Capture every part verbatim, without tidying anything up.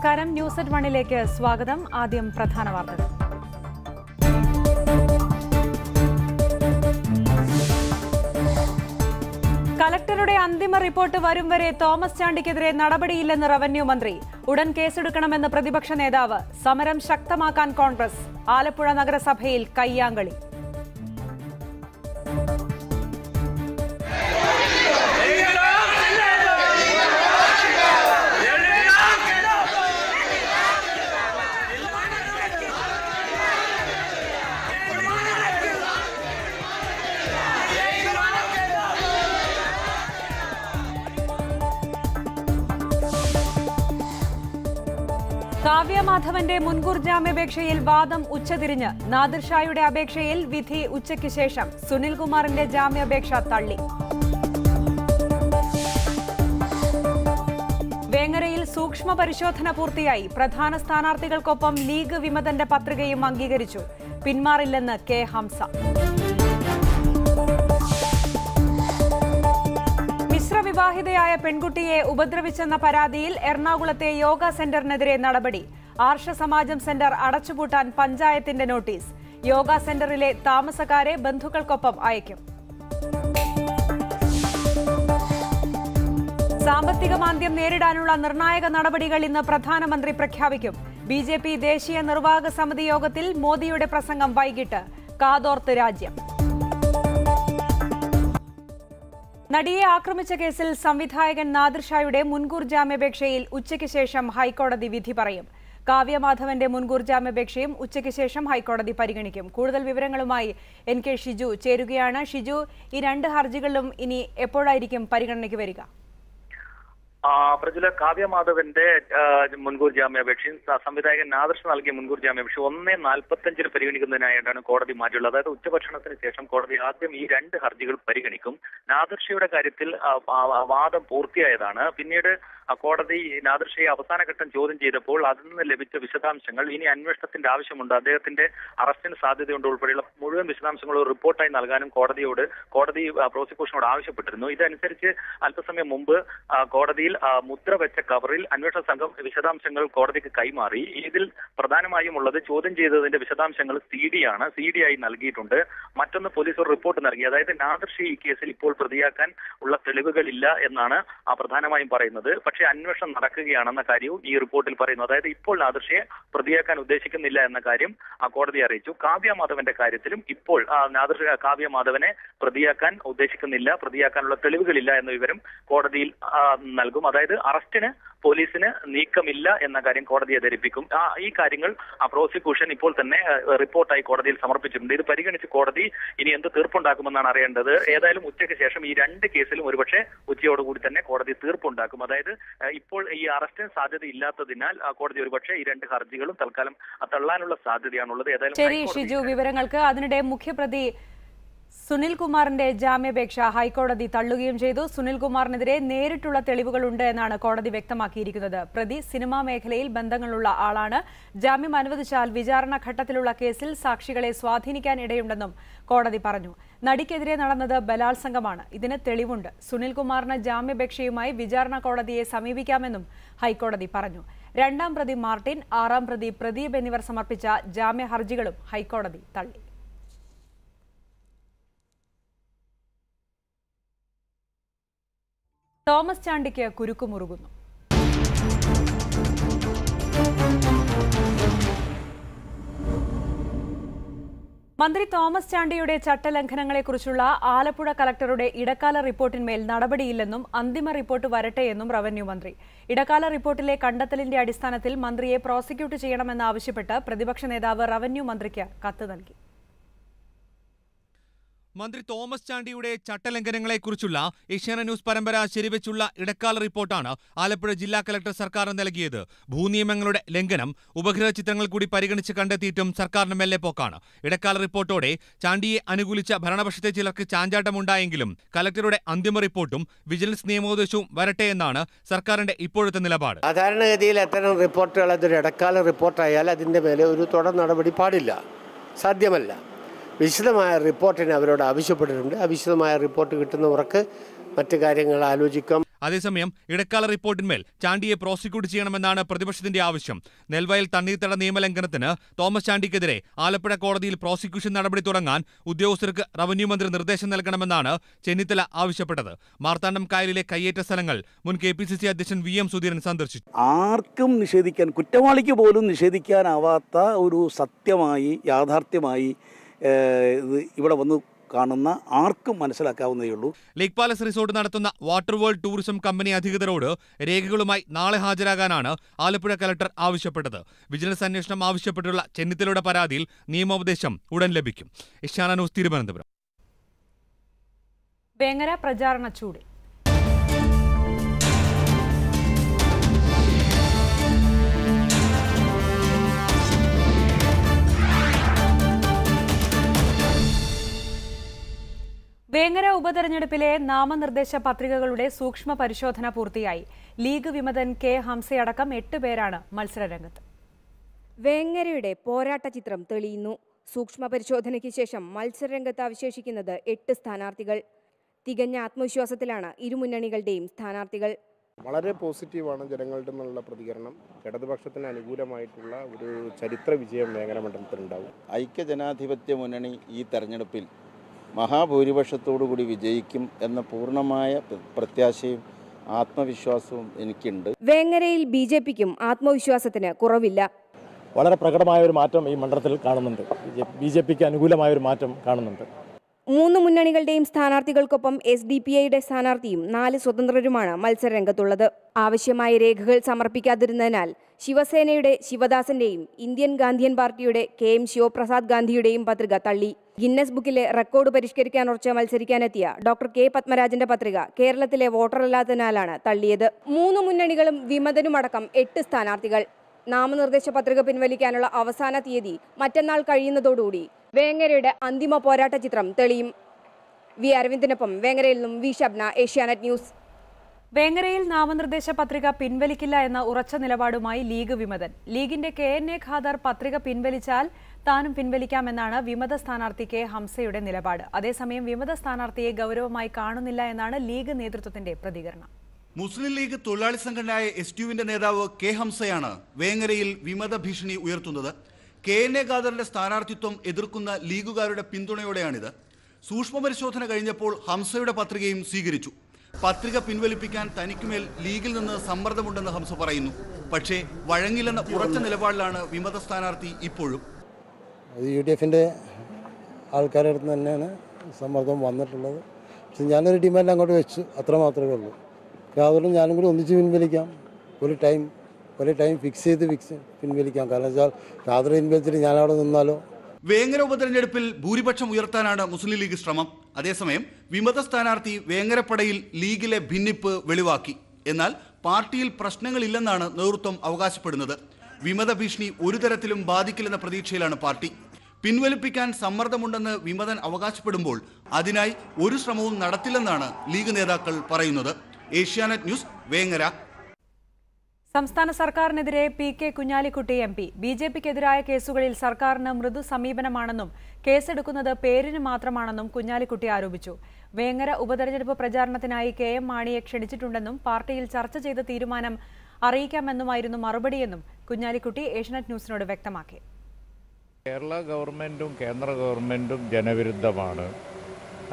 നമസ്കാരം news at വണ്ണിലേക്ക് സ്വാഗതം. ആദ്യം പ്രധാന വാർത്തകൾ. കളക്ടറുടെ അന്തിമ റിപ്പോർട്ട് വരും വരെ തോമസ് ചാണ്ടിക്കെതിരെ നടപടിയില്ലെന്ന് റവന്യൂ മന്ത്രി. ഉടൻ കേസെടുക്കണമെന്ന് പ്രതിപക്ഷ നേതാവ്. സമരം ശക്തമാക്കാൻ കോൺഗ്രസ്. ആലപ്പുഴ നഗരസഭയിൽ കയ്യാങ്കളി. കാവ്യമാധവന്റെ മുൻകൂർ ജാമ്യാപേക്ഷയിൽ വാദം ഉച്ചതിരിഞ്ഞ്. നാദിർ ഷായുടെ അപേക്ഷയിൽ വിധി ഉച്ചയ്ക്ക് ശേഷം. സുനിൽകുമാറിന്റെ ജാമ്യാപേക്ഷ തള്ളി. വേങ്ങരയിൽ സൂക്ഷ്മ പരിശോധന പൂർത്തിയായി. പ്രധാന സ്ഥാനാർത്ഥികൾക്കൊപ്പം ലീഗ് വിമതന്റെ പത്രികയും അംഗീകരിച്ചു. പിന്മാറില്ലെന്ന് കെ ഹംസ. വിവാഹിതയായ പെൺകുട്ടിയെ ഉപദ്രവിച്ചെന്ന പരാതിയിൽ എറണാകുളത്തെ യോഗ സെന്ററിനെതിരെ നടപടി. ആർഷ സമാജം സെന്റർ അടച്ചുപൂട്ടാൻ പഞ്ചായത്തിന്റെ നോട്ടീസ്. യോഗ സെന്ററിലെ താമസക്കാരെ ബന്ധുക്കൾക്കൊപ്പം അയക്കും. സാമ്പത്തിക മാന്ദ്യം നേരിടാനുള്ള നിർണായക നടപടികൾ ഇന്ന് പ്രധാനമന്ത്രി പ്രഖ്യാപിക്കും. ബി ജെ പി ദേശീയ നിർവാഹക സമിതി യോഗത്തിൽ മോദിയുടെ പ്രസംഗം വൈകിട്ട്. കാതോർത്ത് രാജ്യം. നടിയെ ആക്രമിച്ച കേസിൽ സംവിധായകൻ നാദിർ ഷായുടെ മുൻകൂർ ജാമ്യാപേക്ഷയിൽ ഉച്ചയ്ക്ക് ശേഷം ഹൈക്കോടതി വിധി പറയും. കാവ്യമാധവന്റെ മുൻകൂർ ജാമ്യാപേക്ഷയും ഉച്ചയ്ക്ക് ശേഷം ഹൈക്കോടതി പരിഗണിക്കും. കൂടുതൽ വിവരങ്ങളുമായി എൻ കെ ഷിജു ചേരുകയാണ്. ഷിജു, ഈ രണ്ട് ഹർജികളും ഇനി എപ്പോഴായിരിക്കും പരിഗണനയ്ക്ക് വരിക? പ്രജുല, കാവ്യമാധവന്റെ മുൻകൂർ ജാമ്യാപേക്ഷയും സംവിധായകൻ നാദർഷ നൽകിയ മുൻകൂർ ജാമ്യാപേക്ഷ ഒന്നേ നാൽപ്പത്തഞ്ചിന് പരിഗണിക്കുന്നതിനായിട്ടാണ് കോടതി മാറ്റിയുള്ളത്. അതായത് ഉച്ചഭക്ഷണത്തിന് ശേഷം കോടതി ആദ്യം ഈ രണ്ട് ഹർജികൾ പരിഗണിക്കും. നാദർഷയുടെ കാര്യത്തിൽ വാദം പൂർത്തിയായതാണ്. പിന്നീട് കോടതി നാദർഷയെ അവസാനഘട്ടം ചോദ്യം ചെയ്തപ്പോൾ അതിൽ നിന്ന് ലഭിച്ച വിശദാംശങ്ങൾ ഇനി അന്വേഷണത്തിന്റെ ആവശ്യമുണ്ട്, അദ്ദേഹത്തിന്റെ അറസ്റ്റിന് സാധ്യതയുണ്ട് ഉൾപ്പെടെയുള്ള മുഴുവൻ വിശദാംശങ്ങളും റിപ്പോർട്ടായി നൽകാനും കോടതിയോട് കോടതി പ്രോസിക്യൂഷനോട് ആവശ്യപ്പെട്ടിരുന്നു. ഇതനുസരിച്ച് അല്പസമയം മുമ്പ് കോടതി മുദ്ര വെച്ച കവറിൽ അന്വേഷണ സംഘം വിശദാംശങ്ങൾ കോടതിക്ക് കൈമാറി. ഇതിൽ പ്രധാനമായും ഉള്ളത് ചോദ്യം ചെയ്തതിന്റെ വിശദാംശങ്ങൾ സി ഡി ആണ് സി ഡി ആയി നൽകിയിട്ടുണ്ട്. മറ്റൊന്ന് പോലീസ് ഒരു റിപ്പോർട്ട് നൽകി. അതായത് നാദർഷി ഈ കേസിൽ ഇപ്പോൾ പ്രതിയാക്കാൻ ഉള്ള തെളിവുകളില്ല എന്നാണ് ആ പ്രധാനമായും പറയുന്നത്. പക്ഷേ അന്വേഷണം നടക്കുകയാണെന്ന കാര്യവും ഈ റിപ്പോർട്ടിൽ പറയുന്നു. അതായത് ഇപ്പോൾ നാദർഷിയെ പ്രതിയാക്കാൻ ഉദ്ദേശിക്കുന്നില്ല എന്ന കാര്യം ആ കോടതി അറിയിച്ചു. കാവ്യമാധവന്റെ കാര്യത്തിലും ഇപ്പോൾ നാദർഷി കാവ്യമാധവനെ പ്രതിയാക്കാൻ ഉദ്ദേശിക്കുന്നില്ല, പ്രതിയാക്കാനുള്ള തെളിവുകളില്ല എന്ന വിവരം കോടതിയിൽ നൽകും. അതായത് അറസ്റ്റിന് പോലീസിന് നീക്കമില്ല എന്ന കാര്യം കോടതിയെ ധരിപ്പിക്കും. ഈ കാര്യങ്ങൾ ആ പ്രോസിക്യൂഷൻ ഇപ്പോൾ തന്നെ റിപ്പോർട്ടായി കോടതിയിൽ സമർപ്പിച്ചിട്ടുണ്ട്. ഇത് പരിഗണിച്ച് കോടതി ഇനി എന്ത് തീർപ്പുണ്ടാക്കുമെന്നാണ് അറിയേണ്ടത്. ഏതായാലും ഉച്ചയ്ക്ക് ശേഷം ഈ രണ്ട് കേസിലും ഒരുപക്ഷെ ഉച്ചയോടുകൂടി തന്നെ കോടതി തീർപ്പുണ്ടാക്കും. അതായത് ഇപ്പോൾ ഈ അറസ്റ്റിന് സാധ്യതയില്ലാത്തതിനാൽ കോടതി ഒരുപക്ഷെ ഈ രണ്ട് ഹർജികളും തൽക്കാലം തള്ളാനുള്ള സാധ്യതയാണുള്ളത്. ഏതായാലും ശരി ഷിജു വിവരങ്ങൾക്ക്. അതിനിടെ മുഖ്യപ്രതി സുനിൽകുമാറിന്റെ ജാമ്യാപേക്ഷ ഹൈക്കോടതി തള്ളുകയും ചെയ്തു. സുനിൽകുമാറിനെതിരെ നേരിട്ടുള്ള തെളിവുകളുണ്ട് എന്നാണ് കോടതി വ്യക്തമാക്കിയിരിക്കുന്നത്. പ്രതി സിനിമാ മേഖലയിൽ ബന്ധങ്ങളുള്ള ആളാണ്. ജാമ്യം അനുവദിച്ചാൽ വിചാരണ ഘട്ടത്തിലുള്ള കേസിൽ സാക്ഷികളെ സ്വാധീനിക്കാൻ ഇടയുണ്ടെന്നും കോടതി പറഞ്ഞു. നടിക്കെതിരെ നടന്നത് ബലാത്സംഗമാണ്, ഇതിന് തെളിവുണ്ട്. സുനിൽകുമാറിന് ജാമ്യാപേക്ഷയുമായി വിചാരണ കോടതിയെ സമീപിക്കാമെന്നും ഹൈക്കോടതി പറഞ്ഞു. രണ്ടാം പ്രതി മാർട്ടിൻ, ആറാം പ്രതി പ്രദീപ് എന്നിവർ സമർപ്പിച്ച ജാമ്യ ഹർജികളും ഹൈക്കോടതി തള്ളി. തോമസ് ചാണ്ടിക്ക് കുരുക്കുമുറുകുന്നു. മന്ത്രി തോമസ് ചാണ്ടിയുടെ ചട്ടലംഘനങ്ങളെക്കുറിച്ചുള്ള ആലപ്പുഴ കളക്ടറുടെ ഇടക്കാല റിപ്പോർട്ടിന്മേൽ നടപടിയില്ലെന്നും അന്തിമ റിപ്പോർട്ട് വരട്ടെയെന്നും റവന്യൂ മന്ത്രി. ഇടക്കാല റിപ്പോർട്ടിലെ കണ്ടെത്തലിന്റെ അടിസ്ഥാനത്തിൽ മന്ത്രിയെ പ്രോസിക്യൂട്ട് ചെയ്യണമെന്നാവശ്യപ്പെട്ട് പ്രതിപക്ഷ നേതാവ് റവന്യൂ മന്ത്രിക്ക് കത്ത് നൽകി. മന്ത്രി തോമസ് ചാണ്ടിയുടെ ചട്ടലംഘനങ്ങളെക്കുറിച്ചുള്ള ഏഷ്യാന ന്യൂസ് പരമ്പര ശരിവെച്ചുള്ള ഇടക്കാല റിപ്പോർട്ടാണ് ആലപ്പുഴ ജില്ലാ കളക്ടർ സർക്കാരിന് നൽകിയത്. ഭൂനിയമങ്ങളുടെ ലംഘനം ഉപഗ്രഹ ചിത്രങ്ങൾ കൂടി പരിഗണിച്ച് കണ്ടെത്തിയിട്ടും സർക്കാരിന് മെല്ലെ പോക്കാണ്. ഇടക്കാല റിപ്പോർട്ടോടെ ചാണ്ടിയെ അനുകൂലിച്ച ഭരണപക്ഷത്തെ ചിലർക്ക് ചാഞ്ചാട്ടമുണ്ടായെങ്കിലും കളക്ടറുടെ അന്തിമ റിപ്പോർട്ടും വിജിലൻസ് നിയമോപദേശവും വരട്ടെ എന്നാണ് സർക്കാരിന്റെ ഇപ്പോഴത്തെ നിലപാട്. സാധാരണഗതിയിൽ അത്തരം റിപ്പോർട്ടുകൾ അതൊരു ഇടക്കാല റിപ്പോർട്ടായാൽ അതിന്റെ മേലെ ഒരു തുടർ നടപടി പാടില്ല, സാധ്യമല്ല. വിശദമായ റിപ്പോർട്ടിന് അവരോട് ആവശ്യപ്പെട്ടിട്ടുണ്ട്. ആ വിശദമായ റിപ്പോർട്ട് കിട്ടുന്ന ഉറക്ക് മറ്റു കാര്യങ്ങൾ ആലോചിക്കാം. അതേസമയം ഇടക്കാല റിപ്പോർട്ടിന്മേൽ ചാണ്ടിയെ പ്രോസിക്യൂട്ട് ചെയ്യണമെന്നാണ് പ്രതിപക്ഷത്തിന്റെ ആവശ്യം. നെൽവയൽ തണ്ണീർത്തട നിയമലംഘനത്തിന് തോമസ് ചാണ്ടിക്കെതിരെ ആലപ്പുഴ കോടതിയിൽ പ്രോസിക്യൂഷൻ നടപടി തുടങ്ങാൻ ഉദ്യോഗസ്ഥർക്ക് റവന്യൂ മന്ത്രി നിർദ്ദേശം നൽകണമെന്നാണ് ചെന്നിത്തല ആവശ്യപ്പെട്ടത്. മാർത്താണ്ഡം കായലിലെ കയ്യേറ്റ സ്ഥലങ്ങൾ മുൻ കെ പി സി സി അധ്യക്ഷൻ വി എം സുധീരൻ സന്ദർശിച്ചു. ആർക്കും നിഷേധിക്കാൻ, കുറ്റവാളിക്ക് പോലും നിഷേധിക്കാനാവാത്ത ഒരു സത്യമായി യാഥാർത്ഥ്യമായി ഇവിടെ വന്ന് കാണുന്ന ആർക്കും മനസ്സിലാക്കാവുന്നതേ ഉള്ളൂ. ലേക്ക് പാലസ് റിസോർട്ട് നടത്തുന്ന വാട്ടർ വേൾഡ് ടൂറിസം കമ്പനി അധികൃതരോട് രേഖകളുമായി നാളെ ഹാജരാകാനാണ് ആലപ്പുഴ കലക്ടർ ആവശ്യപ്പെട്ടത്. വിജിലൻസ് അന്വേഷണം ആവശ്യപ്പെട്ടുള്ള ചെന്നിത്തലയുടെ പരാതിയിൽ നിയമോപദേശം ഉടൻ ലഭിക്കും. ഇഷാന ന്യൂസ്, തിരുവനന്തപുരം. വേങ്ങര പ്രചാരണ ചൂട്. വേങ്ങര ഉപതെരഞ്ഞെടുപ്പിലെ നാമനിർദ്ദേശ പത്രികകളുടെ സൂക്ഷ്മ പരിശോധന പൂർത്തിയായി. ലീഗ് വിമതൻ കെ ഹംസയടക്കം എട്ട് പേരാണ് മത്സരരംഗത്ത്. വേങ്ങരയുടെ പോരാട്ട ചിത്രം തെളിയുന്നു. സൂക്ഷ്മ പരിശോധനയ്ക്ക് ശേഷം മത്സരരംഗത്ത് അവശേഷിക്കുന്നത് എട്ട് സ്ഥാനാർത്ഥികൾ. തികഞ്ഞ ആത്മവിശ്വാസത്തിലാണ് ഇരുമുന്നണികളുടെയും സ്ഥാനാർത്ഥികൾ. വളരെ പോസിറ്റീവാണ് ജനങ്ങളുടെ നിന്നുള്ള പ്രതികരണം. ഇടതുപക്ഷത്തിന് അനുകൂലമായിട്ടുള്ള ഒരു ചരിത്ര വിജയം വേങ്ങര മണ്ഡലത്തിലുണ്ടാവും. ഐക്യ ജനാധിപത്യ മുന്നണി ഈ തെരഞ്ഞെടുപ്പിൽ മഹാഭൂരിപക്ഷത്തോടുകൂടി വിജയിക്കും എന്ന പൂർണ്ണമായ പ്രത്യാശയും ആത്മവിശ്വാസവും എനിക്കുണ്ട്. വേങ്ങരയിൽ ബി ജെ പിക്കും ആത്മവിശ്വാസത്തിന് കുറവില്ല. വളരെ പ്രകടമായ ഒരു മാറ്റം ഈ മണ്ഡലത്തിൽ കാണുന്നുണ്ട്. ബി ജെ പിക്ക് അനുകൂലമായ ഒരു മാറ്റം കാണുന്നുണ്ട്. മൂന്ന് മുന്നണികളുടെയും സ്ഥാനാർത്ഥികൾക്കൊപ്പം എസ് ഡി പി ഐയുടെ സ്ഥാനാർത്ഥിയും നാല് സ്വതന്ത്രരുമാണ് മത്സരരംഗത്തുള്ളത്. ആവശ്യമായ രേഖകൾ സമർപ്പിക്കാതിരുന്നതിനാൽ ശിവസേനയുടെ ശിവദാസന്റെയും ഇന്ത്യൻ ഗാന്ധിയൻ പാർട്ടിയുടെ കെ എം ശിവപ്രസാദ് ഗാന്ധിയുടെയും പത്രിക തള്ളി. ഗിന്നസ് ബുക്കിലെ റെക്കോർഡ് പരിഷ്കരിക്കാൻ ഉറച്ച് മത്സരിക്കാനെത്തിയ ഡോക്ടർ കെ പത്മരാജന്റെ പത്രിക കേരളത്തിലെ വോട്ടറല്ലാത്തതിനാലാണ് തള്ളിയത്. മൂന്ന് മുന്നണികളും വിമതനുമടക്കം എട്ട് സ്ഥാനാർത്ഥികൾ. നാമനിർദ്ദേശ പത്രിക പിൻവലിക്കാനുള്ള അവസാന തീയതി മറ്റന്നാൾ കഴിയുന്നതോടുകൂടി വേങ്ങരയുടെ അന്തിമ പോരാട്ട ചിത്രം തെളിയും. വി അരവിന്ദിനൊപ്പം വേങ്ങരയിൽ നിന്നും വി ഷബ്ന, ഏഷ്യാനെറ്റ് ന്യൂസ്. വേങ്ങരയിൽ നാമനിർദ്ദേശ പത്രിക പിൻവലിക്കില്ല എന്ന ഉറച്ച നിലപാടുമായി ലീഗ് വിമതൻ. ലീഗിന്റെ കെ എൻ എ ഖാദർ പത്രിക പിൻവലിച്ചാൽ താനും പിൻവലിക്കാമെന്നാണ് വിമത സ്ഥാനാർത്ഥി കെ ഹംസയുടെ നിലപാട്. അതേസമയം വിമത സ്ഥാനാർത്ഥിയെ ഗൗരവമായി കാണുന്നില്ല എന്നാണ് ലീഗ് നേതൃത്വത്തിന്റെ പ്രതികരണം. മുസ്ലിം ലീഗ് തൊഴിലാളി സംഘടനയായ എസ് ടി യുവിന്റെ നേതാവ് കെ ഹംസയാണ് വേങ്ങരയിൽ വിമത ഭീഷണി ഉയർത്തുന്നത്. കെ എൻ എ ഖാദറിന്റെ സ്ഥാനാർത്ഥിത്വം എതിർക്കുന്ന ലീഗുകാരുടെ പിന്തുണയോടെയാണിത്. സൂക്ഷ്മ പരിശോധന കഴിഞ്ഞപ്പോൾ ഹംസയുടെ പത്രികയും സ്വീകരിച്ചു. പത്രിക പിൻവലിപ്പിക്കാൻ തനിക്കുമേൽ ലീഗിൽ നിന്ന് സമ്മർദ്ദമുണ്ടെന്ന് ഹംസ പറയുന്നു. പക്ഷേ വഴങ്ങില്ലെന്ന ഉറച്ച നിലപാടിലാണ് വിമത സ്ഥാനാർത്ഥി ഇപ്പോഴും. യു ഡി എഫിൻ്റെ ആൾക്കാരുടെ അടുത്ത് തന്നെയാണ് സമ്മർദ്ദം വന്നിട്ടുള്ളത്. പക്ഷെ ഞാനൊരു ഡിമാൻഡ് അങ്ങോട്ട് വെച്ചു, അത്ര മാത്രമേ ഉള്ളൂ. ഖാദറും ഞാനും കൂടി ഒന്നിച്ച് പിൻവലിക്കാം, ഒരു ടൈം ഒരേ ടൈം ഫിക്സ് ചെയ്ത് ഫിക്സ് പിൻവലിക്കാം. കാരണം വെച്ചാൽ ഖാദർ പിൻവലിച്ചിട്ട് ഞാനവിടെ നിന്നാലോ. വേങ്ങര ഉപതെരഞ്ഞെടുപ്പിൽ ഭൂരിപക്ഷം ഉയർത്താനാണ് മുസ്ലിം ലീഗ് ശ്രമം. അതേസമയം വിമത സ്ഥാനാർത്ഥി വേങ്ങരപ്പടയിൽ ലീഗിലെ ഭിന്നിപ്പ് വെളിവാക്കി. എന്നാൽ പാർട്ടിയിൽ പ്രശ്നങ്ങളില്ലെന്നാണ് നേതൃത്വം അവകാശപ്പെടുന്നത്. വിമത ഭീഷണി ഒരു തരത്തിലും ബാധിക്കില്ലെന്ന പ്രതീക്ഷയിലാണ് പാർട്ടി. പിൻവലിപ്പിക്കാൻ സമ്മർദ്ദമുണ്ടെന്ന് വിമതൻ അവകാശപ്പെടുമ്പോൾ അതിനായി ഒരു ശ്രമവും നടത്തില്ലെന്നാണ് ലീഗ് നേതാക്കൾ പറയുന്നത്. ഏഷ്യാനെറ്റ് ന്യൂസ്, വേങ്ങര. സംസ്ഥാന സർക്കാരിനെതിരെ P K Kunhalikutty M P B J പിക്കെതിരായ കേസുകളിൽ സർക്കാരിന് മൃദു സമീപനമാണെന്നും കേസെടുക്കുന്നത് പേരിന് മാത്രമാണെന്നും കുഞ്ഞാലിക്കുട്ടി ആരോപിച്ചു. വേങ്ങര ഉപതെരഞ്ഞെടുപ്പ് പ്രചാരണത്തിനായി കെ എം മാണിയെ ക്ഷണിച്ചിട്ടുണ്ടെന്നും പാർട്ടിയിൽ ചർച്ച ചെയ്ത തീരുമാനം അറിയിക്കാമെന്നുമായിരുന്നു മറുപടിയെന്നും കുഞ്ഞാലിക്കുട്ടി ഏഷ്യനെറ്റ് ന്യൂസിനോട് വ്യക്തമാക്കി. കേരള ഗവൺമെന്റും കേന്ദ്ര ഗവൺമെന്റും ജനവിരുദ്ധമാണ്,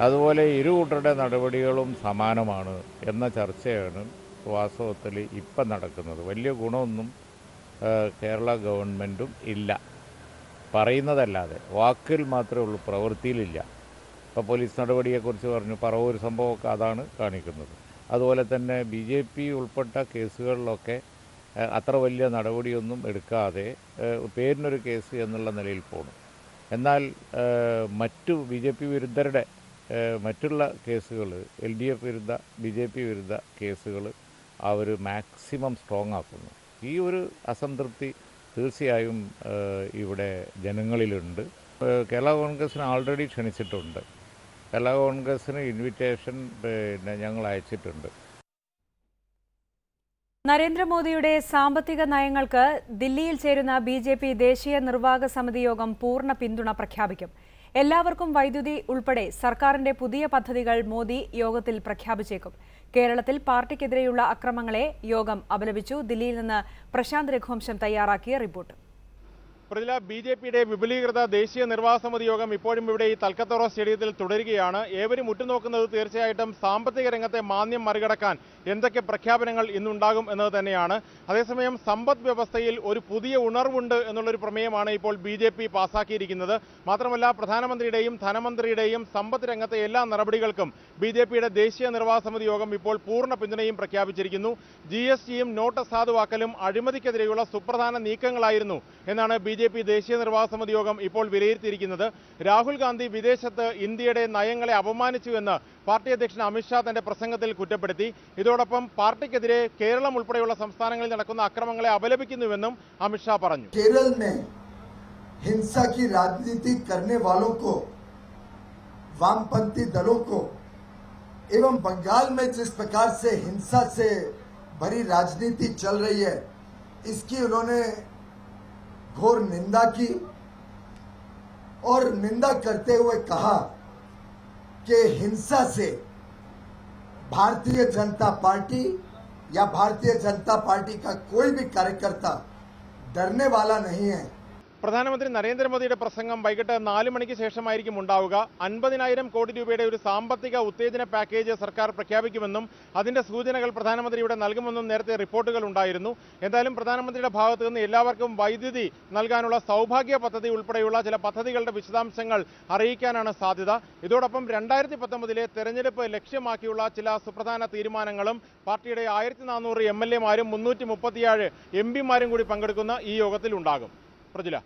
അതുപോലെ ഇരു കൂട്ടരുടെ നടപടികളും സമാനമാണ് എന്ന ചർച്ചയാണ് വാസ്തവത്തിൽ ഇപ്പം നടക്കുന്നത്. വലിയ ഗുണമൊന്നും കേരള ഗവൺമെൻറ്റും ഇല്ല, പറയുന്നതല്ലാതെ വാക്കിൽ മാത്രമേ ഉള്ളൂ, പ്രവൃത്തിയിലില്ല. ഇപ്പോൾ പോലീസ് നടപടിയെക്കുറിച്ച് പറഞ്ഞു, പറവൂർ സംഭവമൊക്കെ അതാണ് കാണിക്കുന്നത്. അതുപോലെ തന്നെ ബി ജെ പി ഉൾപ്പെട്ട കേസുകളിലൊക്കെ അത്ര വലിയ നടപടിയൊന്നും എടുക്കാതെ പേരിനൊരു കേസ് എന്നുള്ള നിലയിൽ പോണു. എന്നാൽ മറ്റു ബി ജെ പി വിരുദ്ധരുടെ മറ്റുള്ള കേസുകൾ, എൽ ഡി എഫ് വിരുദ്ധ ബി ജെ പി വിരുദ്ധ കേസുകൾ അവർ മാക്സിമം സ്ട്രോങ് ആക്കുന്നു. ഈ ഒരു അസംതൃപ്തി തീർച്ചയായും ഇവിടെ ജനങ്ങളിലുണ്ട്. കേരള കോൺഗ്രസ്സിന് ആൾറെഡി ക്ഷണിച്ചിട്ടുണ്ട്, കേരള കോൺഗ്രസ്സിന് ഇൻവിറ്റേഷൻ പിന്നെ ഞങ്ങൾ അയച്ചിട്ടുണ്ട്. നരേന്ദ്രമോദിയുടെ സാമ്പത്തിക നയങ്ങൾക്ക് ദില്ലിയിൽ ചേരുന്ന ബി ജെ പി ദേശീയ നിർവാഹക സമിതി യോഗം പൂർണ്ണ പിന്തുണ പ്രഖ്യാപിക്കും. എല്ലാവർക്കും വൈദ്യുതി ഉൾപ്പെടെ സർക്കാരിന്റെ പുതിയ പദ്ധതികൾ മോദി യോഗത്തിൽ പ്രഖ്യാപിച്ചേക്കും. കേരളത്തിൽ പാർട്ടിക്കെതിരെയുള്ള അക്രമങ്ങളെ യോഗം അപലപിച്ചു. ദില്ലിയിൽ നിന്ന് പ്രശാന്ത് രഘുവംശം തയ്യാറാക്കിയ റിപ്പോർട്ട്. പ്രതില ബി ജെ പിയുടെ വിപുലീകൃത ദേശീയ നിർവാഹക സമിതി യോഗം ഇപ്പോഴും ഇവിടെ ഈ തൽക്കത്തോറ സ്റ്റേഡിയത്തിൽ തുടരുകയാണ്. ഏവരും ഉറ്റുനോക്കുന്നത് തീർച്ചയായിട്ടും സാമ്പത്തിക രംഗത്തെ മാന്യം മറികടക്കാൻ എന്തൊക്കെ പ്രഖ്യാപനങ്ങൾ ഇന്നുണ്ടാകും എന്നത് തന്നെയാണ്. അതേസമയം സമ്പദ് വ്യവസ്ഥയിൽ ഒരു പുതിയ ഉണർവുണ്ട് എന്നുള്ളൊരു പ്രമേയമാണ് ഇപ്പോൾ ബി ജെ പി പാസാക്കിയിരിക്കുന്നത്. മാത്രമല്ല പ്രധാനമന്ത്രിയുടെയും ധനമന്ത്രിയുടെയും സമ്പദ് രംഗത്തെ എല്ലാ നടപടികൾക്കും ബി ജെ പിയുടെ ദേശീയ നിർവാഹക സമിതി യോഗം ഇപ്പോൾ പൂർണ്ണ പിന്തുണയും പ്രഖ്യാപിച്ചിരിക്കുന്നു. ജി എസ് ടിയും നോട്ട് അസാധുവാക്കലും അഴിമതിക്കെതിരെയുള്ള സുപ്രധാന നീക്കങ്ങളായിരുന്നു എന്നാണ് ബി ജെ പി ദേശീയ നിർവാഹക സമിതി യോഗം ഇപ്പോൾ വിലയിരുത്തിയിരിക്കുന്നത്. രാഹുൽ ഗാന്ധി വിദേശത്ത് ഇന്ത്യയുടെ നയങ്ങളെ അപമാനിച്ചുവെന്ന് പാർട്ടി അധ്യക്ഷൻ അമിത്ഷാ തന്റെ പ്രസംഗത്തിൽ കുറ്റപ്പെടുത്തി. ഇതോടൊപ്പം പാർട്ടിക്കെതിരെ കേരളം ഉൾപ്പെടെയുള്ള സംസ്ഥാനങ്ങളിൽ നടക്കുന്ന അക്രമങ്ങളെ അപലപിക്കുന്നുവെന്നും അമിത്ഷാ പറഞ്ഞു. वामपंथी दलों को एवं बंगाल में जिस प्रकार से हिंसा से भरी राजनीति चल रही है, इसकी उन्होंने घोर निंदा की और निंदा करते हुए कहा कि हिंसा से भारतीय जनता पार्टी या भारतीय जनता पार्टी का कोई भी कार्यकर्ता डरने वाला नहीं है. പ്രധാനമന്ത്രി നരേന്ദ്രമോദിയുടെ പ്രസംഗം വൈകിട്ട് നാല് മണിക്ക് ശേഷമായിരിക്കും ഉണ്ടാവുക. അൻപതിനായിരം കോടി രൂപയുടെ ഒരു സാമ്പത്തിക ഉത്തേജന പാക്കേജ് സർക്കാർ പ്രഖ്യാപിക്കുമെന്നും അതിന്റെ സൂചനകൾ പ്രധാനമന്ത്രി ഇവിടെ നൽകുമെന്നും നേരത്തെ റിപ്പോർട്ടുകൾ ഉണ്ടായിരുന്നു. എന്തായാലും പ്രധാനമന്ത്രിയുടെ ഭാഗത്തു നിന്ന് എല്ലാവർക്കും വൈദ്യുതി നൽകാനുള്ള സൗഭാഗ്യ പദ്ധതി ഉൾപ്പെടെയുള്ള ചില പദ്ധതികളുടെ വിശദാംശങ്ങൾ അറിയിക്കാനാണ് സാധ്യത. ഇതോടൊപ്പം രണ്ടായിരത്തി പത്തൊമ്പതിലെ തെരഞ്ഞെടുപ്പ് ലക്ഷ്യമാക്കിയുള്ള ചില സുപ്രധാന തീരുമാനങ്ങളും പാർട്ടിയുടെ ആയിരത്തി നാനൂറ് എം എൽ എമാരും മുന്നൂറ്റി മുപ്പത്തിയേഴ് എം പിമാരും കൂടി പങ്കെടുക്കുന്ന ഈ യോഗത്തിൽ ഉണ്ടാകും. പ്രതില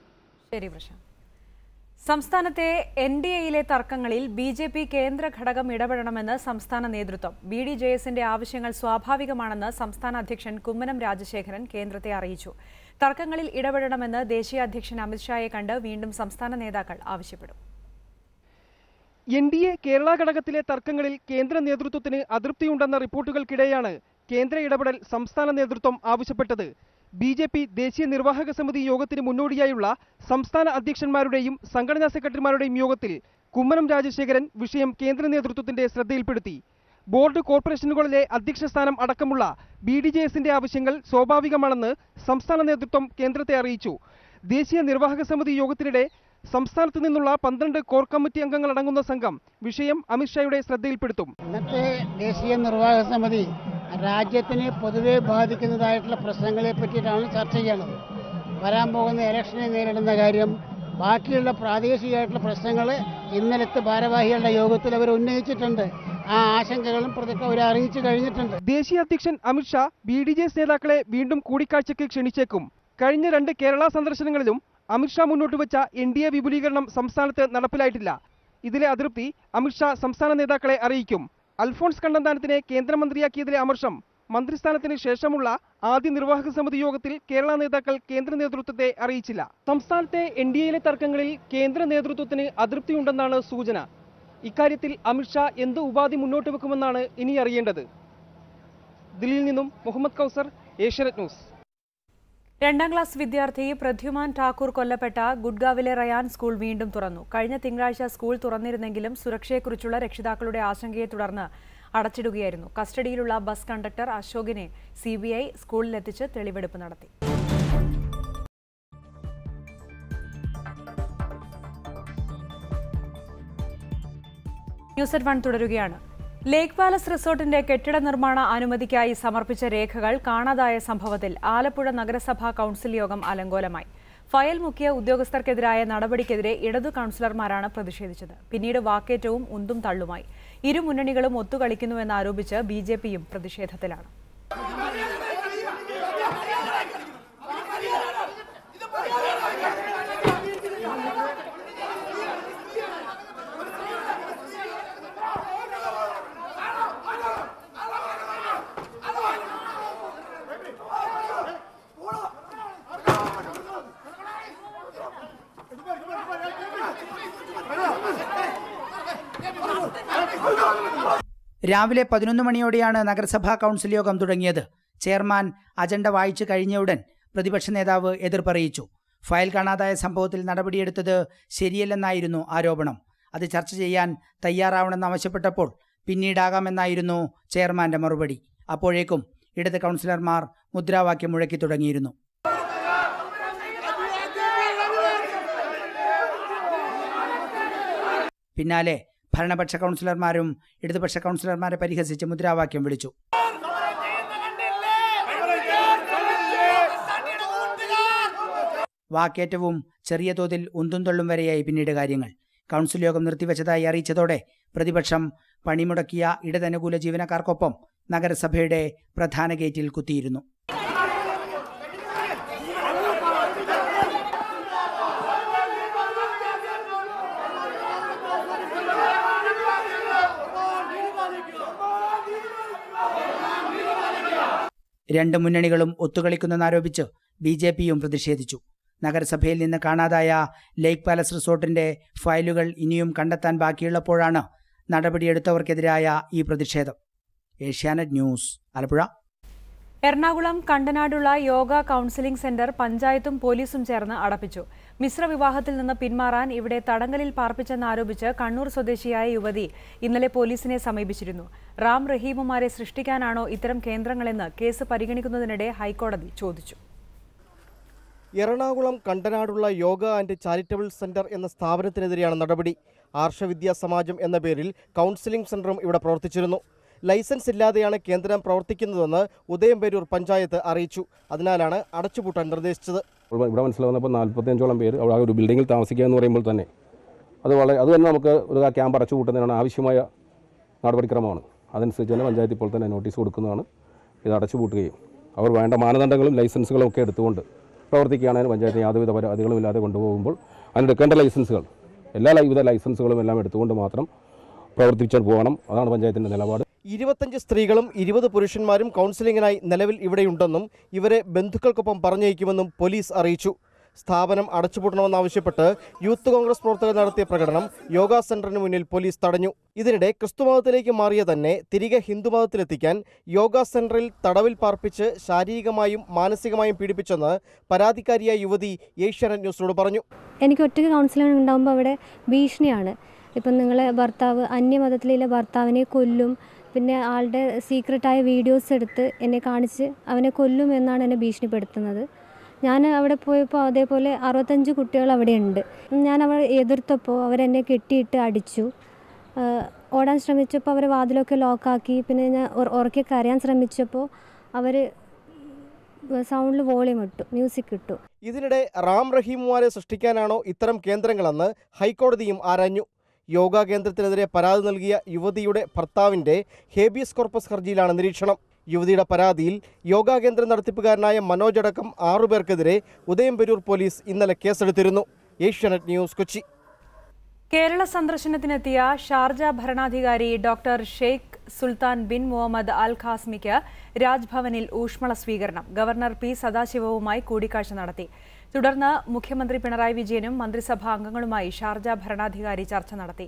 സംസ്ഥാനത്തെ എൻ ഡി എയിലെ തർക്കങ്ങളിൽ ബി ജെ പി കേന്ദ്ര ഘടകം ഇടപെടണമെന്ന് സംസ്ഥാന നേതൃത്വം. ബി ഡി ജെ എസിന്റെ ആവശ്യങ്ങൾ സ്വാഭാവികമാണെന്ന് സംസ്ഥാന അധ്യക്ഷൻ കുമ്മനം രാജശേഖരൻ കേന്ദ്രത്തെ അറിയിച്ചു. തർക്കങ്ങളിൽ ഇടപെടണമെന്ന് ദേശീയ അധ്യക്ഷൻ അമിത്ഷായെ കണ്ട് വീണ്ടും സംസ്ഥാന നേതാക്കൾ ആവശ്യപ്പെടും. എൻ ഡി എ കേരള ഘടകത്തിലെ തർക്കങ്ങളിൽ കേന്ദ്ര നേതൃത്വത്തിന് അതൃപ്തിയുണ്ടെന്ന റിപ്പോർട്ടുകൾക്കിടെയാണ് കേന്ദ്ര ഇടപെടൽ സംസ്ഥാന നേതൃത്വം ആവശ്യപ്പെട്ടത്. ബി ജെ പി ദേശീയ നിർവാഹക സമിതി യോഗത്തിന് മുന്നോടിയായുള്ള സംസ്ഥാന അധ്യക്ഷന്മാരുടെയും സംഘടനാ സെക്രട്ടറിമാരുടെയും യോഗത്തിൽ കുമ്മനം രാജശേഖരൻ വിഷയം കേന്ദ്ര നേതൃത്വത്തിന്റെ ശ്രദ്ധയിൽപ്പെടുത്തി. ബോർഡ് കോർപ്പറേഷനുകളിലെ അധ്യക്ഷ സ്ഥാനം അടക്കമുള്ള ബി ഡി ജെ എസിന്റെ ആവശ്യങ്ങൾ സ്വാഭാവികമാണെന്ന് സംസ്ഥാന നേതൃത്വം കേന്ദ്രത്തെ അറിയിച്ചു. ദേശീയ നിർവാഹക സമിതി യോഗത്തിനിടെ സംസ്ഥാനത്ത് നിന്നുള്ള പന്ത്രണ്ട് കോർ കമ്മിറ്റി അംഗങ്ങൾ അടങ്ങുന്ന സംഘം വിഷയം അമിത്ഷായുടെ ശ്രദ്ധയിൽപ്പെടുത്തും. ഇന്നത്തെ ദേശീയ നിർവാഹക സമിതി രാജ്യത്തിനെ പൊതുവെ ബാധിക്കുന്നതായിട്ടുള്ള പ്രശ്നങ്ങളെ പറ്റിയിട്ടാണ് ചർച്ച ചെയ്യുന്നത്. വരാൻ പോകുന്ന ഇലക്ഷനെ നേരിടുന്ന കാര്യം, ബാക്കിയുള്ള പ്രാദേശികമായിട്ടുള്ള പ്രശ്നങ്ങൾ ഇന്നലത്തെ ഭാരവാഹികളുടെ യോഗത്തിൽ അവർ ഉന്നയിച്ചിട്ടുണ്ട്. ആ ആശങ്കകളും പ്രതിക്ക് അവർ അറിയിച്ചു കഴിഞ്ഞിട്ടുണ്ട്. ദേശീയ അധ്യക്ഷൻ Amit Shah B D J S നേതാക്കളെ വീണ്ടും കൂടിക്കാഴ്ചയ്ക്ക് ക്ഷണിച്ചേക്കും. കഴിഞ്ഞ രണ്ട് കേരള സന്ദർശനങ്ങളിലും അമിത്ഷാ മുന്നോട്ട് വെച്ച എൻ ഡി എ വിപുലീകരണം സംസ്ഥാനത്ത് നടപ്പിലായിട്ടില്ല. ഇതിലെ അതൃപ്തി അമിത്ഷാ സംസ്ഥാന നേതാക്കളെ അറിയിക്കും. അൽഫോൺസ് കണ്ണന്താനത്തിനെ കേന്ദ്രമന്ത്രിയാക്കിയതിലെ അമർഷം മന്ത്രിസ്ഥാനത്തിന് ശേഷമുള്ള ആദ്യ നിർവാഹക സമിതി യോഗത്തിൽ കേരള നേതാക്കൾ കേന്ദ്ര നേതൃത്വത്തെ അറിയിച്ചില്ല. സംസ്ഥാനത്തെ എൻ ഡി എയിലെ തർക്കങ്ങളിൽ കേന്ദ്ര നേതൃത്വത്തിന് അതൃപ്തിയുണ്ടെന്നാണ് സൂചന. ഇക്കാര്യത്തിൽ അമിത്ഷാ എന്ത് ഉപാധി മുന്നോട്ട് വെക്കുമെന്നാണ് ഇനി അറിയേണ്ടത്. ദില്ലിയിൽ നിന്നും മുഹമ്മദ് കൗസർ, ഏഷ്യനെറ്റ് ന്യൂസ്. രണ്ടാം ക്ലാസ് വിദ്യാർത്ഥി പ്രദ്യുമാൻ ഠാക്കൂർ കൊല്ലപ്പെട്ട ഗുഡ്ഗാവിലെ റയാൻ സ്കൂൾ വീണ്ടും തുറന്നു. കഴിഞ്ഞ തിങ്കളാഴ്ച സ്കൂൾ തുറന്നിരുന്നെങ്കിലും സുരക്ഷയെക്കുറിച്ചുള്ള രക്ഷിതാക്കളുടെ ആശങ്കയെ തുടർന്ന് അടച്ചിടുകയായിരുന്നു. കസ്റ്റഡിയിലുള്ള ബസ് കണ്ടക്ടർ അശോകിനെ സി ബി ഐ സ്കൂളിലെത്തിച്ച് തെളിവെടുപ്പ് നടത്തി. ന്യൂസ് അറ്റ് വൺ തുടരുകയാണ്. ലേക്ക് പാലസ് റിസോർട്ടിന്റെ കെട്ടിട നിർമ്മാണ അനുമതിക്കായി സമർപ്പിച്ച രേഖകൾ കാണാതായ സംഭവത്തിൽ ആലപ്പുഴ നഗരസഭാ കൗൺസിൽ യോഗം അലങ്കോലമായി. ഫയൽ മുക്കിയ ഉദ്യോഗസ്ഥർക്കെതിരായ നടപടിക്കെതിരെ ഇടതു കൗൺസിലർമാരാണ് പ്രതിഷേധിച്ചത്. പിന്നീട് വാക്കേറ്റവും ഉന്തും തള്ളുമായി. ഇരു മുന്നണികളും ഒത്തുകളിക്കുന്നുവെന്നാരോപിച്ച് ബി ജെ പിയും പ്രതിഷേധത്തിലാണ്. രാവിലെ പതിനൊന്ന് മണിയോടെയാണ് നഗരസഭാ കൗൺസിൽ യോഗം തുടങ്ങിയത്. ചെയർമാൻ അജണ്ട വായിച്ചു കഴിഞ്ഞയുടൻ പ്രതിപക്ഷ നേതാവ് എതിർപ്പറിയിച്ചു. ഫയൽ കാണാതായ സംഭവത്തിൽ നടപടിയെടുത്തത് ശരിയല്ലെന്നായിരുന്നു ആരോപണം. അത് ചർച്ച ചെയ്യാൻ തയ്യാറാവണമെന്നാവശ്യപ്പെട്ടപ്പോൾ പിന്നീടാകാമെന്നായിരുന്നു ചെയർമാന്റെ മറുപടി. അപ്പോഴേക്കും ഇടത് കൗൺസിലർമാർ മുദ്രാവാക്യം മുഴക്കി തുടങ്ങിയിരുന്നു. പിന്നാലെ ഭരണപക്ഷ കൗൺസിലർമാരും ഇടതുപക്ഷ കൗൺസിലർമാരെ പരിഹസിച്ച് മുദ്രാവാക്യം വിളിച്ചു. വാക്കേറ്റവും ചെറിയ തോതിൽ ഉന്തുംതൊള്ളും വരെയായി പിന്നീട് കാര്യങ്ങൾ. കൗൺസിൽ യോഗം നിർത്തിവെച്ചതായി അറിയിച്ചതോടെ പ്രതിപക്ഷം പണിമുടക്കിയ ഇടതനുകൂല ജീവനക്കാർക്കൊപ്പം നഗരസഭയുടെ പ്രധാന ഗേറ്റിൽ കുത്തിയിരുന്നു. രണ്ട് മുന്നണികളും ഒത്തുകളിക്കുന്നെന്നാരോപിച്ച് ബി ജെ പിയും പ്രതിഷേധിച്ചു. നഗരസഭയിൽ നിന്ന് കാണാതായ ലേക്ക് പാലസ് റിസോർട്ടിന്റെ ഫയലുകൾ ഇനിയും കണ്ടെത്താൻ ബാക്കിയുള്ളപ്പോഴാണ് നടപടിയെടുത്തവർക്കെതിരായ ഈ പ്രതിഷേധം. ഏഷ്യാനെറ്റ് ന്യൂസ്, ആലപ്പുഴ. എറണാകുളം കണ്ടനാടുള്ള യോഗ കൗൺസിലിംഗ് സെന്റർ പഞ്ചായത്തും പോലീസും ചേർന്ന് അടപ്പിച്ചു. മിശ്രവിവാഹത്തിൽ നിന്ന് പിന്മാറാൻ ഇവിടെ തടങ്കലിൽ പാർപ്പിച്ചെന്നാരോപിച്ച് കണ്ണൂർ സ്വദേശിയായ യുവതി ഇന്നലെ പോലീസിനെ സമീപിച്ചിരുന്നു. റാം റഹീമുമാരെ സൃഷ്ടിക്കാനാണോ ഇത്തരം കേന്ദ്രങ്ങളെന്ന് കേസ് പരിഗണിക്കുന്നതിനിടെ ഹൈക്കോടതി ചോദിച്ചു. എറണാകുളം കണ്ടനാടുള്ള യോഗ ആൻഡ് ചാരിറ്റബിൾ സെന്റർ എന്ന സ്ഥാപനത്തിനെതിരെയാണ് നടപടി. ആർഷവിദ്യാ സമാജം എന്ന പേരിൽ കൗൺസിലിംഗ് സെന്ററും ഇവിടെ പ്രവർത്തിച്ചിരുന്നു. ലൈസൻസ് ഇല്ലാതെയാണ് കേന്ദ്രം പ്രവർത്തിക്കുന്നതെന്ന് ഉദയംപേരൂർ പഞ്ചായത്ത് അറിയിച്ചു. അതിനാലാണ് അടച്ചുപൂട്ടാൻ നിർദ്ദേശിച്ചത്. ഇവിടെ മനസ്സിലാവുന്നപ്പോൾ നാൽപ്പത്തിയഞ്ചോളം പേര് ആ ഒരു ബിൽഡിങ്ങിൽ താമസിക്കുക എന്ന് പറയുമ്പോൾ തന്നെ അത് വളരെ അത് തന്നെ നമുക്ക് ഒരു ക്യാമ്പ് അടച്ചുപൂട്ടുന്നതിനാണ് ആവശ്യമായ നടപടിക്രമമാണ്. അതനുസരിച്ച് തന്നെ പഞ്ചായത്ത് ഇപ്പോൾ തന്നെ നോട്ടീസ് കൊടുക്കുന്നതാണ്. ഇത് അടച്ചുപൂട്ടുകയും അവർ വേണ്ട മാനദണ്ഡങ്ങളും ലൈസൻസുകളും ഒക്കെ എടുത്തുകൊണ്ട് പ്രവർത്തിക്കുകയാണെങ്കിൽ പഞ്ചായത്തിന് യാതൊരുവിധ പരാതികളുമില്ലാതെ കൊണ്ടുപോകുമ്പോൾ അതിനെടുക്കേണ്ട ലൈസൻസുകൾ എല്ലാ വിധ ലൈസൻസുകളും എല്ലാം എടുത്തുകൊണ്ട് മാത്രം പ്രവർത്തിച്ചാൽ പോകണം. അതാണ് പഞ്ചായത്തിൻ്റെ നിലപാട്. ഇരുപത്തഞ്ച് സ്ത്രീകളും ഇരുപത് പുരുഷന്മാരും കൗൺസിലിങ്ങിനായി നിലവിൽ ഇവിടെയുണ്ടെന്നും ഇവരെ ബന്ധുക്കൾക്കൊപ്പം പറഞ്ഞയക്കുമെന്നും പോലീസ് അറിയിച്ചു. സ്ഥാപനം അടച്ചുപൂട്ടണമെന്നാവശ്യപ്പെട്ട് യൂത്ത് കോൺഗ്രസ് പ്രവർത്തകർ നടത്തിയ പ്രകടനം യോഗ സെന്ററിന് മുന്നിൽ പോലീസ് തടഞ്ഞു. ഇതിനിടെ ക്രിസ്തു മതത്തിലേക്ക് മാറിയ തന്നെ തിരികെ ഹിന്ദു മതത്തിലെത്തിക്കാൻ യോഗ സെന്ററിൽ തടവിൽ പാർപ്പിച്ച് ശാരീരികമായും മാനസികമായും പീഡിപ്പിച്ചെന്ന് പരാതിക്കാരിയായ യുവതി ഏഷ്യാനെറ്റ് ന്യൂസിനോട് പറഞ്ഞു. എനിക്ക് ഒറ്റയ്ക്ക് കൗൺസിലിംഗ് ഉണ്ടാകുമ്പോൾ അവിടെ ഭീഷണിയാണ്. ഇപ്പം നിങ്ങളെ ഭർത്താവ് അന്യമതത്തിലെ ഭർത്താവിനെ കൊല്ലും, പിന്നെ ആളുടെ സീക്രട്ടായ വീഡിയോസ് എടുത്ത് എന്നെ കാണിച്ച് അവനെ കൊല്ലും എന്നാണ് എന്നെ ഭീഷണിപ്പെടുത്തുന്നത്. ഞാൻ അവിടെ പോയപ്പോൾ അതേപോലെ അറുപത്തഞ്ച് കുട്ടികൾ അവിടെ ഉണ്ട്. ഞാൻ അവരെ എതിർത്തപ്പോൾ അവരെന്നെ കെട്ടിയിട്ട് അടിച്ചു. ഓടാൻ ശ്രമിച്ചപ്പോൾ അവർ വാതിലൊക്കെ ലോക്കാക്കി. പിന്നെ ഞാൻ ഉറക്കി കരയാൻ ശ്രമിച്ചപ്പോൾ അവർ സൗണ്ടിൽ വോളിയം ഇട്ടു, മ്യൂസിക് ഇട്ടു. ഇതിനിടെ റാം റഹീമുമാരെ സൃഷ്ടിക്കാനാണോ ഇത്തരം കേന്ദ്രങ്ങളെന്ന് ഹൈക്കോടതിയും ആരാഞ്ഞു. യോഗാ കേന്ദ്രത്തിനെതിരെ പരാതി നൽകിയ യുവതിയുടെ ഭർത്താവിൻ്റെ ഹേബിയസ് കോർപ്പസ് ഹർജിയിലാണ് നിരീക്ഷണം. യുവതിയുടെ പരാതിയിൽ യോഗാ കേന്ദ്ര നടത്തിപ്പുകാരനായ മനോജ് അടക്കം ആറുപേർക്കെതിരെ ഉദയംപേരൂർ പോലീസ് ഇന്നലെ കേസെടുത്തിരുന്നു. ഏഷ്യാനെറ്റ് ന്യൂസ്, കൊച്ചി. കേരള സന്ദർശനത്തിനെത്തിയ ഷാർജ ഭരണാധികാരി doctor Sheikh Sultan bin Muhammad അൽ ഖാസ്മിക്ക് രാജ്ഭവനിൽ ഊഷ്മള സ്വീകരണം. ഗവർണർ പി സദാശിവവുമായി കൂടിക്കാഴ്ച നടത്തി. തുടർന്ന് മുഖ്യമന്ത്രി പിണറായി വിജയനും മന്ത്രിസഭാ അംഗങ്ങളുമായി ഷാർജ ഭരണാധികാരി ചർച്ച നടത്തി.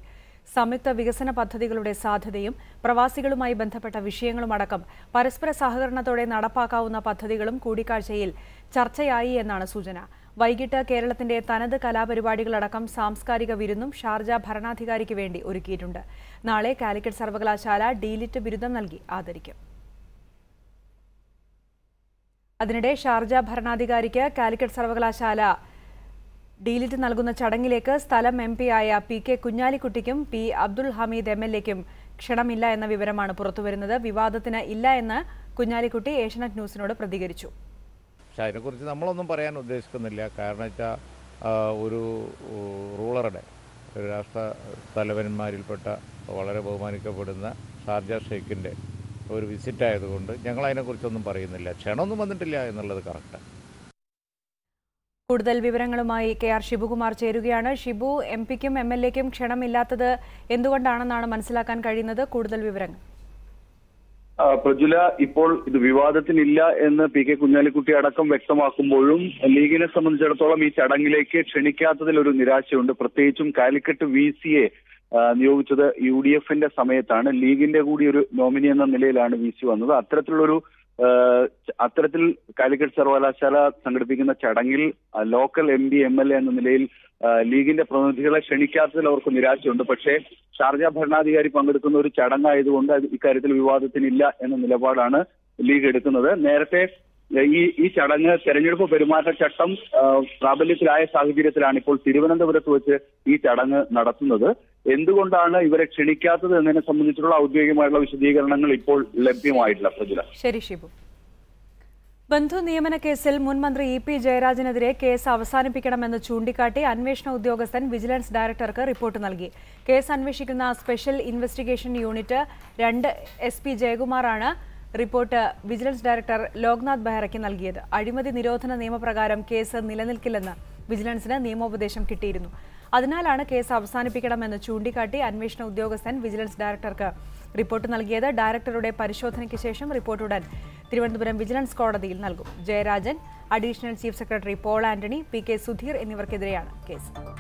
സംയുക്ത വികസന പദ്ധതികളുടെ സാധ്യതയും പ്രവാസികളുമായി ബന്ധപ്പെട്ട വിഷയങ്ങളുമടക്കം പരസ്പര സഹകരണത്തോടെ നടപ്പാക്കാവുന്ന പദ്ധതികളും കൂടിക്കാഴ്ചയിൽ ചർച്ചയായി എന്നാണ് സൂചന. വൈകിട്ട് കേരളത്തിന്റെ തനത് കലാപരിപാടികളടക്കം സാംസ്കാരിക വിരുന്നും ഷാർജ ഭരണാധികാരിക്ക് വേണ്ടി ഒരുക്കിയിട്ടുണ്ട്. നാളെ കാലിക്കറ്റ് സർവകലാശാല ഡീലിറ്റ് ബിരുദം നൽകി ആദരിക്കും. അതിനിടെ ഷാർജ ഭരണാധികാരിക്ക് കാലിക്കറ്റ് സർവകലാശാല ഡീലിറ്റ് നൽകുന്ന ചടങ്ങിലേക്ക് സ്ഥലം എം പി ആയ പി കെ കുഞ്ഞാലിക്കുട്ടിക്കും P Abdul Hameed M L എക്കും ക്ഷണമില്ല എന്ന വിവരമാണ് പുറത്തുവരുന്നത്. വിവാദത്തിന് ഇല്ല എന്ന് കുഞ്ഞാലിക്കുട്ടി ഏഷ്യനെറ്റ് ന്യൂസിനോട് പ്രതികരിച്ചു. പക്ഷേ അതിനെക്കുറിച്ച് നമ്മളൊന്നും പറയാൻ ഉദ്ദേശിക്കുന്നില്ല. കാരണം വെച്ചാൽ ഒരു റൂളറുടെ ഒരു രാഷ്ട്ര തലവന്മാരിൽപ്പെട്ട വളരെ ബഹുമാനിക്കപ്പെടുന്ന ഷാർജ ഷെയ്ഖിൻ്റെ ഒരു വിസിറ്റ് ആയതുകൊണ്ട് ഞങ്ങൾ അതിനെക്കുറിച്ചൊന്നും പറയുന്നില്ല. ക്ഷണമൊന്നും വന്നിട്ടില്ല എന്നുള്ളത് കറക്റ്റാണ്. കൂടുതൽ വിവരങ്ങളുമായി കെ ആർ ശിവകുമാർ ചേരുകയാണ്. ഷിബു, എം പിക്കും എം എൽ എക്കും ക്ഷണമില്ലാത്തത് എന്തുകൊണ്ടാണെന്നാണ് മനസ്സിലാക്കാൻ കഴിയുന്നത്. കൂടുതൽ വിവരങ്ങൾ പ്രജുല, ഇപ്പോൾ ഇത് വിവാദത്തിനില്ല എന്ന് പി കെ കുഞ്ഞാലിക്കുട്ടി അടക്കം വ്യക്തമാക്കുമ്പോഴും ലീഗിനെ സംബന്ധിച്ചിടത്തോളം ഈ ചടങ്ങിലേക്ക് ക്ഷണിക്കാത്തതിൽ ഒരു നിരാശയുണ്ട്. പ്രത്യേകിച്ചും കാലിക്കറ്റ് വി സിയെ നിയോഗിച്ചത് യു ഡി എഫിന്റെ സമയത്താണ്. ലീഗിന്റെ കൂടി ഒരു നോമിനി എന്ന നിലയിലാണ് വി സി വന്നത്. അത്തരത്തിലുള്ളൊരു അത്തരത്തിൽ കാലിക്കറ്റ് സർവകലാശാല സംഘടിപ്പിക്കുന്ന ചടങ്ങിൽ local M P M L A എന്ന നിലയിൽ ലീഗിന്റെ പ്രതിനിധികളെ ക്ഷണിക്കാത്തതിൽ അവർക്ക് നിരാശയുണ്ട്. പക്ഷേ ഷാർജ ഭരണാധികാരി പങ്കെടുക്കുന്ന ഒരു ചടങ്ങായതുകൊണ്ട് ഇക്കാര്യത്തിൽ വിവാദത്തിനില്ല എന്ന നിലപാടാണ് ലീഗ് എടുക്കുന്നത്. നേരത്തെ ഈ ഈ ചടങ്ങ് തെരഞ്ഞെടുപ്പ് പെരുമാറ്റച്ചട്ടം പ്രാബല്യത്തിലായ സാഹചര്യത്തിലാണ് ഇപ്പോൾ തിരുവനന്തപുരത്ത് വെച്ച് ഈ ചടങ്ങ് നടത്തുന്നത്. എന്തുകൊണ്ടാണ് ഇവരെ ക്ഷണിക്കാത്തത് എന്നതിനെ സംബന്ധിച്ചുള്ള ഔദ്യോഗികമായിട്ടുള്ള വിശദീകരണങ്ങൾ ഇപ്പോൾ ലഭ്യമായിട്ടില്ല. പ്രജില. ശരി ഷിബു. ബന്ധു നിയമന കേസിൽ മുൻമന്ത്രി ഇ പി ജയരാജനെതിരെ കേസ് അവസാനിപ്പിക്കണമെന്ന് ചൂണ്ടിക്കാട്ടി അന്വേഷണ ഉദ്യോഗസ്ഥൻ വിജിലൻസ് ഡയറക്ടർക്ക് റിപ്പോർട്ട് നൽകി. കേസ് അന്വേഷിക്കുന്ന സ്പെഷ്യൽ ഇൻവെസ്റ്റിഗേഷൻ യൂണിറ്റ് രണ്ട് എസ് പി ജയകുമാറാണ് റിപ്പോർട്ട് വിജിലൻസ് ഡയറക്ടർ ലോക്നാഥ് ബെഹ്റയ്ക്ക് നൽകിയത്. അഴിമതി നിരോധന നിയമപ്രകാരം കേസ് നിലനിൽക്കില്ലെന്ന് വിജിലൻസിന് നിയമോപദേശം കിട്ടിയിരുന്നു. അതിനാലാണ് കേസ് അവസാനിപ്പിക്കണമെന്ന് ചൂണ്ടിക്കാട്ടി അന്വേഷണ ഉദ്യോഗസ്ഥൻ വിജിലൻസ് ഡയറക്ടർക്ക് റിപ്പോർട്ട് നൽകിയത്. ഡയറക്ടറുടെ പരിശോധനയ്ക്ക് ശേഷം റിപ്പോർട്ട് ഉടൻ തിരുവനന്തപുരം വിജിലൻസ് കോടതിയിൽ നൽകും. Jayarajan, additional chief secretary Paul Antony, P K Sudheer എന്നിവർക്കെതിരെയാണ് കേസ്.